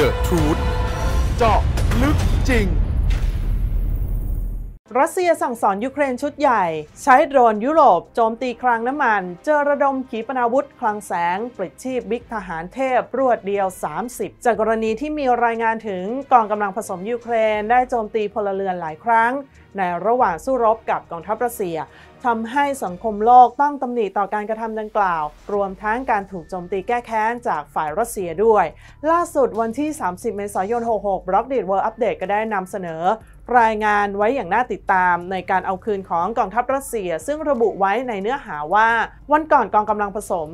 The Truth เจาะลึกจริงรัสเซียสั่งสอนยูเครนชุดใหญ่ใช้โดรนยุโรปโจมตีคลังน้ำมันเจอระดมขีปนาวุธคลังแสงปลิดชีพบิ๊กทหารเทพรวดเดียว30จากกรณีที่มีรายงานถึงกองกำลังผสมยูเครนได้โจมตีพลเรือนหลายครั้งในระหว่างสู้รบกับกองทัพรัสเซียทำให้สังคมโลกต้องตำหนิต่อการกระทำดังกล่าวรวมทั้งการถูกโจมตีแก้แค้นจากฝ่ายรัสเซียด้วยล่าสุดวันที่30เมษายน66 Blockdate World Update ก็ได้นำเสนอรายงานไว้อย่างน่าติดตามในการเอาคืนของกองทัพรัสเซียซึ่งระบุไว้ในเนื้อหาว่าวันก่อนกองกำลังผสม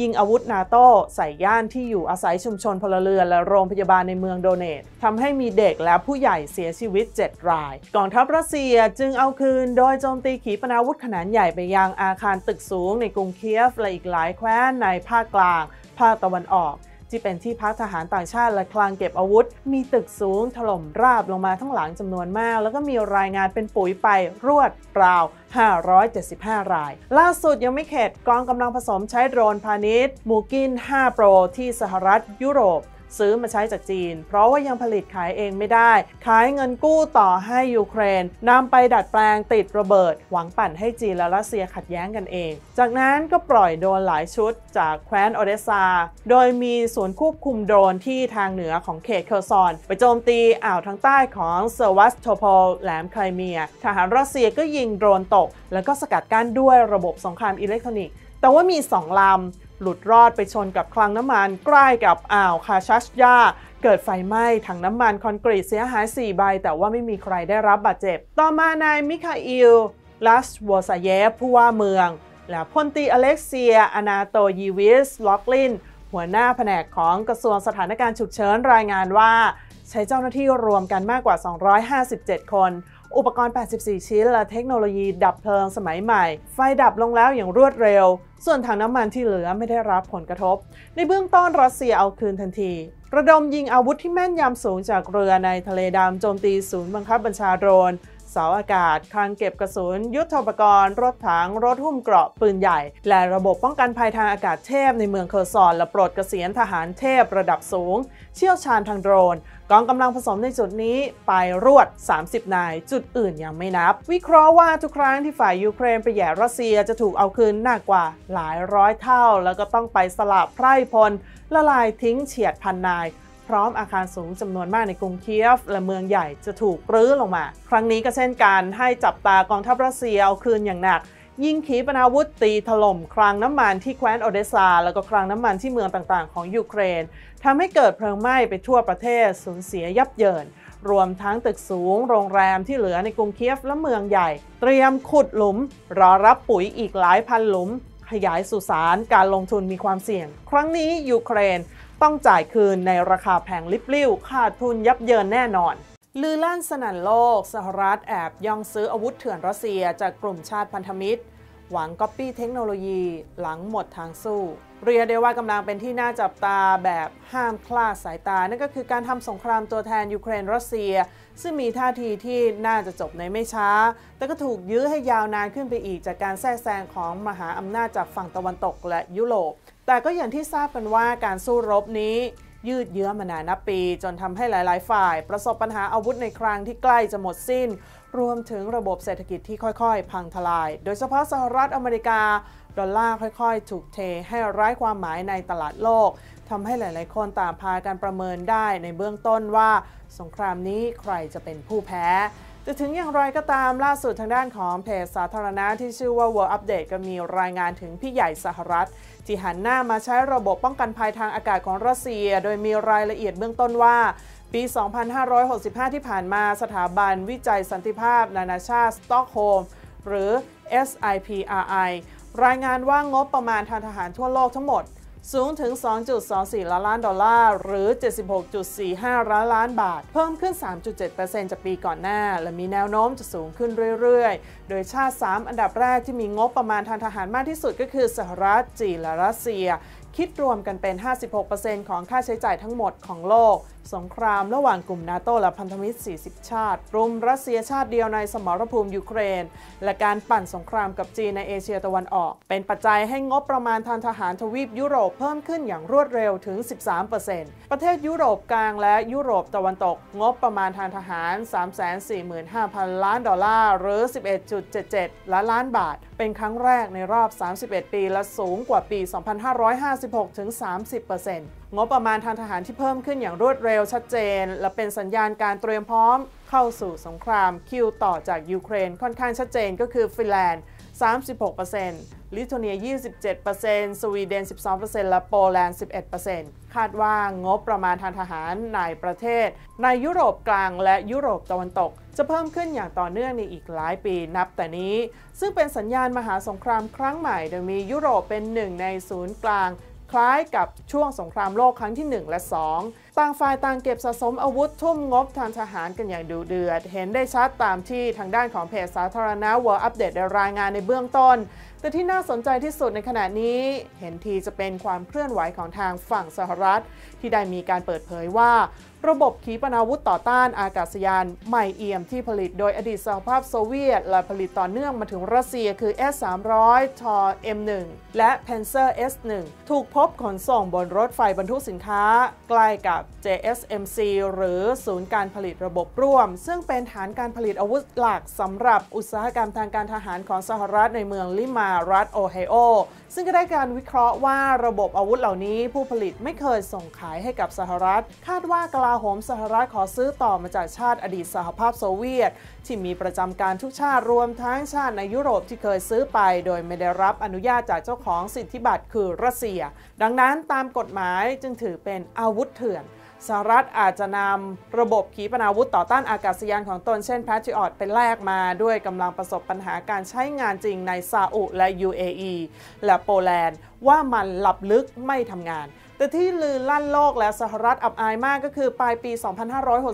ยิงอาวุธนาโต้ใส่ย่านที่อยู่อาศัยชุมชนพลเรือนและโรงพยาบาลในเมืองโดเนตทำให้มีเด็กและผู้ใหญ่เสียชีวิต7รายกองทัพรัสเซียจึงเอาคืนโดยโจมตีขีปนาวุธขนาดใหญ่ไปยังอาคารตึกสูงในกรุงเคียฟและอีกหลายแคว้นในภาคกลางภาคตะวันออกที่เป็นที่พักทหารต่างชาติและคลังเก็บอาวุธมีตึกสูงถล่มราบลงมาทั้งหลังจำนวนมากแล้วก็มีรายงานเป็นปุ๋ยไปรวดราว575รายล่าสุดยังไม่เข็ดกองกำลังผสมใช้โดรนพาณิชย์มูกิน5 Pro ที่สหรัฐยุโรปซื้อมาใช้จากจีนเพราะว่ายังผลิตขายเองไม่ได้ขายเงินกู้ต่อให้ยูเครนนำไปดัดแปลงติดระเบิดหวังปั่นให้จีนและรัสเซียขัดแย้งกันเองจากนั้นก็ปล่อยโดรนหลายชุดจากแคว้นโอเดซาโดยมีศูนย์ควบคุมโดรนที่ทางเหนือของเขตเคอร์ซอนไปโจมตีอ่าวทางใต้ของเซวัสโตโปลแหลมไครเมียทหารรัสเซียก็ยิงโดรนตกแล้วก็สกัดกั้นด้วยระบบสงครามอิเล็กทรอนิกส์แต่ว่ามี2ลำหลุดรอดไปชนกับคลังน้ำมันใกล้กับอ่าวคาชัชยาเกิดไฟไหม้ถังน้ำมันคอนกรีตเสียหาย4ใบแต่ว่าไม่มีใครได้รับบาดเจ็บต่อมานายมิคาอิลลัสวอซาเยฟผู้ว่าเมืองและพลตรีอเล็กเซียอนาโตยีวิสล็อกลินหัวหน้าแผนกของกระทรวงสถานการณ์ฉุกเฉินรายงานว่าใช้เจ้าหน้าที่รวมกันมากกว่า257คนอุปกรณ์84ชิ้นและเทคโนโลยีดับเพลิงสมัยใหม่ไฟดับลงแล้วอย่างรวดเร็วส่วนถังน้ำมันที่เหลือไม่ได้รับผลกระทบในเบื้องต้นรัสเซียเอาคืนทันทีระดมยิงอาวุธที่แม่นยำสูงจากเรือในทะเลดำโจมตีศูนย์บังคับบัญชาโดรนเสาอากาศคลังเก็บกระสุนยุทโธปกรณ์รถถังรถหุ้มเกราะปืนใหญ่และระบบป้องกันภัยทางอากาศเทพในเมืองเคอร์ซอนและปลดเกษียณทหารเทพระดับสูงเชี่ยวชาญทางโดรนกองกำลังผสมในจุดนี้ไปรวด30นายจุดอื่นยังไม่นับวิเคราะห์ว่าทุกครั้งที่ฝ่ายยูเครนไปแย่รัสเซียจะถูกเอาคืนหนักกว่าหลายร้อยเท่าแล้วก็ต้องไปสลับไพร่พลละลายทิ้งเฉียดพันนายพร้อมอาคารสูงจำนวนมากในกรุงเคียฟและเมืองใหญ่จะถูกรื้อลงมาครั้งนี้ก็เช่นกันให้จับตากองทัพรัสเซียเอาคืนอย่างหนักยิงขีปนาวุธตีถล่มคลังน้ำมันที่แคว้นโอเดซาแล้วก็คลังน้ำมันที่เมืองต่างๆของยูเครนทำให้เกิดเพลิงไหม้ไปทั่วประเทศสูญเสียยับเยินรวมทั้งตึกสูงโรงแรมที่เหลือในกรุงเคียฟและเมืองใหญ่เตรียมขุดหลุมรอรับปุ๋ยอีกหลายพันหลุมขยายสุสานการลงทุนมีความเสี่ยงครั้งนี้ยูเครนต้องจ่ายคืนในราคาแพงลิบลิ่วขาดทุนยับเยินแน่นอนลือลั่นสนั่นโลกสหรัฐแอบย่องซื้ออาวุธเถื่อนรัสเซียจากกลุ่มชาติพันธมิตรหวังก๊อปปี้เทคโนโลยีหลังหมดทางสู้เรียกได้ว่ากำลังเป็นที่น่าจับตาแบบห้ามคลาดสายตานั่นก็คือการทำสงครามตัวแทนยูเครนรัสเซียซึ่งมีท่าทีที่น่าจะจบในไม่ช้าแต่ก็ถูกยื้อให้ยาวนานขึ้นไปอีกจากการแทรกแซงของมหาอำนาจจากฝั่งตะวันตกและยุโรปแต่ก็อย่างที่ทราบกันว่าการสู้รบนี้ยืดเยื้อมานานนับปีจนทำให้หลายๆฝ่ายประสบปัญหาอาวุธในคลังที่ใกล้จะหมดสิ้นรวมถึงระบบเศรษฐกิจที่ค่อยๆพังทลายโดยเฉพาะสหรัฐอเมริกาดอลลาร์ค่อยๆถูกเทให้ไร้ความหมายในตลาดโลกทำให้หลายๆคนต่างพากันประเมินได้ในเบื้องต้นว่าสงครามนี้ใครจะเป็นผู้แพ้แต่ถึงอย่างไรก็ตามล่าสุดทางด้านของเพจสาธารณะที่ชื่อว่า World Update ก็มีรายงานถึงพี่ใหญ่สหรัฐที่หันหน้ามาใช้ระบบป้องกันภัยทางอากาศของรัสเซียโดยมีรายละเอียดเบื้องต้นว่าปี2565ที่ผ่านมาสถาบันวิจัยสันติภาพนานาชาติสตอกโฮล์มหรือ SIPRI รายงานว่างบประมาณทางทหารทั่วโลกทั้งหมดสูงถึง 2.24 ล้านดอลลาร์หรือ 76.45 ล้านบาทเพิ่มขึ้น 3.7% จากปีก่อนหน้าและมีแนวโน้มจะสูงขึ้นเรื่อยๆโดยชาติ3อันดับแรกที่มีงบประมาณทางทหารมากที่สุดก็คือสหรัฐจีนและรัสเซีย คิดรวมกันเป็น 56% ของค่าใช้จ่ายทั้งหมดของโลกสงครามระหว่างกลุ่มนาโตและพันธมิตร40ชาติรุมรัสเซียชาติเดียวในสมรภูมิยูเครนและการปั่นสงครามกับจีนในเอเชียตะวันออกเป็นปัจจัยให้งบประมาณทางทหารทวีปยุโรปเพิ่มขึ้นอย่างรวดเร็วถึง 13% ประเทศยุโรปกลางและยุโรปตะวันตกงบประมาณทางทหาร 345,000 ล้านดอลลาร์หรือ 11.77 ล้านล้านบาทเป็นครั้งแรกในรอบ31ปีและสูงกว่าปี2556ถึง 30%งบประมาณทางทหารที่เพิ่มขึ้นอย่างรวดเร็วชัดเจนและเป็นสัญญาณการเตรียมพร้อมเข้าสู่สงครามคิวต่อจากยูเครนค่อนข้างชัดเจนก็คือฟินแลนด์ 36% ลิทัวเนีย 27% สวีเดน 12% และโปแลนด์ 11% คาดว่างบประมาณทางทหารในประเทศในยุโรปกลางและยุโรปตะวันตกจะเพิ่มขึ้นอย่างต่อเนื่องในอีกหลายปีนับแต่นี้ซึ่งเป็นสัญญาณมหาสงครามครั้งใหม่โดยมียุโรปเป็นหนึ่งในศูนย์กลางคล้ายกับช่วงสงครามโลกครั้งที่1และ2ต่างฝ่ายต่างเก็บสะสมอาวุธทุ่มงบทางทหารกันอย่างดุเดือดเห็นได้ชัดตามที่ทางด้านของเพจสาธารณะ World Update ได้รายงานในเบื้องต้นแต่ที่น่าสนใจที่สุดในขณะนี้เห็นทีจะเป็นความเคลื่อนไหวของทางฝั่งสหรัฐที่ได้มีการเปิดเผยว่าระบบขีปนาวุธต่อต้านอากาศยานใหม่เอี่ยมที่ผลิตโดยอดีตสหภาพโซเวียตและผลิตต่อเนื่องมาถึงรัสเซียคือ S-300 ทอ M1 และ Panzer S1 ถูกพบขนส่งบนรถไฟบรรทุกสินค้าใกล้กับ JSMC หรือศูนย์การผลิตระบบร่วมซึ่งเป็นฐานการผลิตอาวุธหลักสำหรับอุตสาหกรรมทางการทหารของสหรัฐในเมืองลิมารัฐโอไฮโอซึ่งก็ได้การวิเคราะห์ว่าระบบอาวุธเหล่านี้ผู้ผลิตไม่เคยส่งขายให้กับสหรัฐคาดว่ากลาโหมสหรัฐขอซื้อต่อมาจากชาติอดีตสหภาพโซเวียตที่มีประจำการทุกชาติรวมทั้งชาติในยุโรปที่เคยซื้อไปโดยไม่ได้รับอนุญาตจากเจ้าของสิทธิบัตรคือรัสเซียดังนั้นตามกฎหมายจึงถือเป็นอาวุธเถื่อนสหรัฐอาจจะนำระบบขีปนาวุธต่อต้านอากาศยานของตนเช่น Patriot ไปแลกมาด้วยกำลังประสบปัญหาการใช้งานจริงในซาอุและ UAE และโปแลนด์ว่ามันหลับลึกไม่ทำงานแต่ที่ลือลั่นโลกและสหรัฐอับอายมากก็คือปลายปี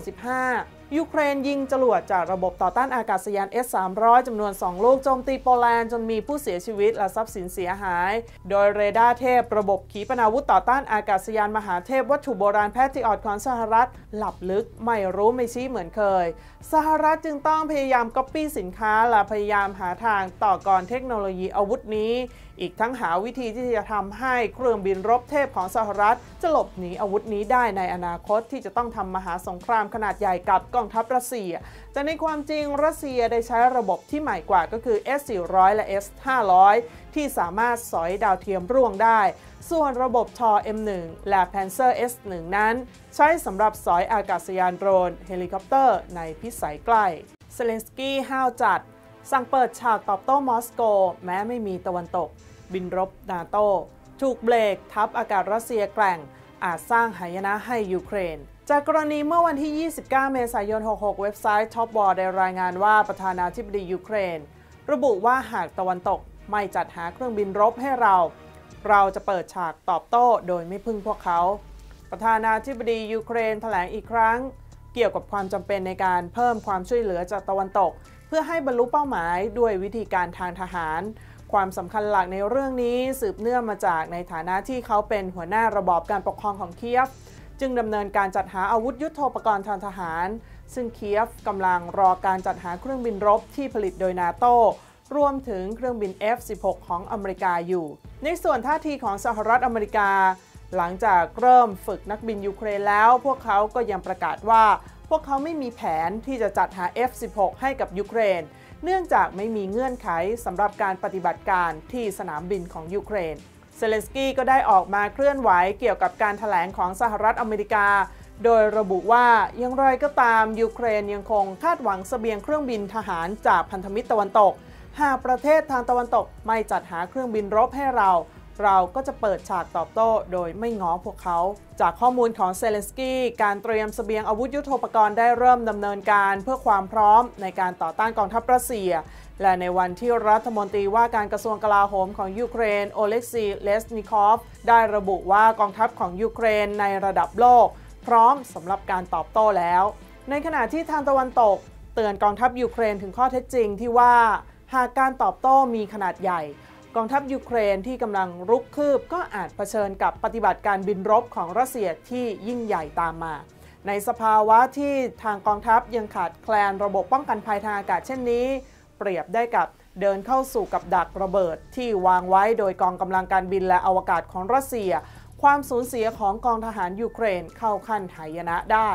2565 ยูเครนยิงจรวดจากระบบต่อต้านอากาศยาน S-300 จำนวน 2 ลูกโจมตีโปแลนด์จนมีผู้เสียชีวิตและทรัพย์สินเสียหายโดยเรดาร์เทพระบบขีปนาวุธต่อต้านอากาศยานมหาเทพวัตถุโบราณ Patriot ของสหรัฐหลับลึกไม่รู้ไม่ชี้เหมือนเคยสหรัฐจึงต้องพยายามก๊อปปี้สินค้าและพยายามหาทางต่อกรเทคโนโลยีอาวุธนี้อีกทั้งหาวิธีที่จะทำให้เครื่องบินรบเทพของสหรัฐจะหลบหนีอาวุธนี้ได้ในอนาคตที่จะต้องทำมหาสงครามขนาดใหญ่กับกองทัพรัสเซียแต่ในความจริงรัสเซียได้ใช้ระบบที่ใหม่กว่าก็คือ S-400 และ S-500 ที่สามารถสอยดาวเทียมร่วงได้ส่วนระบบทอ M1 และ Panzer S1 นั้นใช้สำหรับสอยอากาศยานโดรนเฮลิคอปเตอร์ในพิสัยใกล้เซเลนสกี้ห้าวจัดสั่งเปิดฉากตอบโต้มอสโกแม้ไม่มีตะวันตกบินรบนาโต้ถูกเบรกทับอากาศรัสเซียแกร่งอาจสร้างหายนะให้ยูเครนจากกรณีเมื่อวันที่ 29 เมษายน 66เว็บไซต์ Top War ได้รายงานว่าประธานาธิบดียูเครนระบุว่าหากตะวันตกไม่จัดหาเครื่องบินรบให้เราจะเปิดฉากตอบโต้โดยไม่พึ่งพวกเขาประธานาธิบดียูเครนแถลงอีกครั้งเกี่ยวกับความจำเป็นในการเพิ่มความช่วยเหลือจากตะวันตกเพื่อให้บรรลุเป้าหมายด้วยวิธีการทางทหารความสำคัญหลักในเรื่องนี้สืบเนื่องมาจากในฐานะที่เขาเป็นหัวหน้าระบอบการปกครองของเคียฟจึงดำเนินการจัดหาอาวุธยุทโธปกรณ์ทางทหารซึ่งเคียฟกำลังรอการจัดหาเครื่องบินรบที่ผลิตโดยนาโต้รวมถึงเครื่องบิน F-16 ของอเมริกาอยู่ในส่วนท่าทีของสหรัฐอเมริกาหลังจากเริ่มฝึกนักบินยูเครนแล้วพวกเขาก็ยังประกาศว่าพวกเขาไม่มีแผนที่จะจัดหา F-16 ให้กับยูเครนเนื่องจากไม่มีเงื่อนไขสำหรับการปฏิบัติการที่สนามบินของยูเครนเซเลนสกี้ก็ได้ออกมาเคลื่อนไหวเกี่ยวกับการแถลงของสหรัฐอเมริกาโดยระบุว่าอย่างไรก็ตามยูเครนยังคงคาดหวังเสบียงเครื่องบินทหารจากพันธมิตรตะวันตกหากประเทศทางตะวันตกไม่จัดหาเครื่องบินรบให้เราก็จะเปิดฉากตอบโต้โดยไม่ง้อพวกเขาจากข้อมูลของเซเลนสกี้การเตรียมเสบียงอาวุธยุทโธปกรณ์ได้เริ่มดำเนินการเพื่อความพร้อมในการต่อต้านกองทัพรัสเซียและในวันที่รัฐมนตรีว่าการกระทรวงกลาโหมของยูเครนโอเล็กซีเลสนิคอฟได้ระบุว่ากองทัพของยูเครนในระดับโลกพร้อมสำหรับการตอบโต้แล้วในขณะที่ทางตะวันตกเตือนกองทัพยูเครนถึงข้อเท็จจริงที่ว่าหากการตอบโต้มีขนาดใหญ่ กองทัพยูเครนที่กำลังรุกคืบก็อาจเผชิญกับปฏิบัติการบินรบของรัสเซียที่ยิ่งใหญ่ตามมาในสภาวะที่ทางกองทัพยังขาดแคลนระบบป้องกันภัยทางอากาศเช่นนี้เปรียบได้กับเดินเข้าสู่กับดักระเบิดที่วางไว้โดยกองกำลังการบินและอวกาศของรัสเซียความสูญเสียของกองทหารยูเครนเข้าขั้นหายนะได้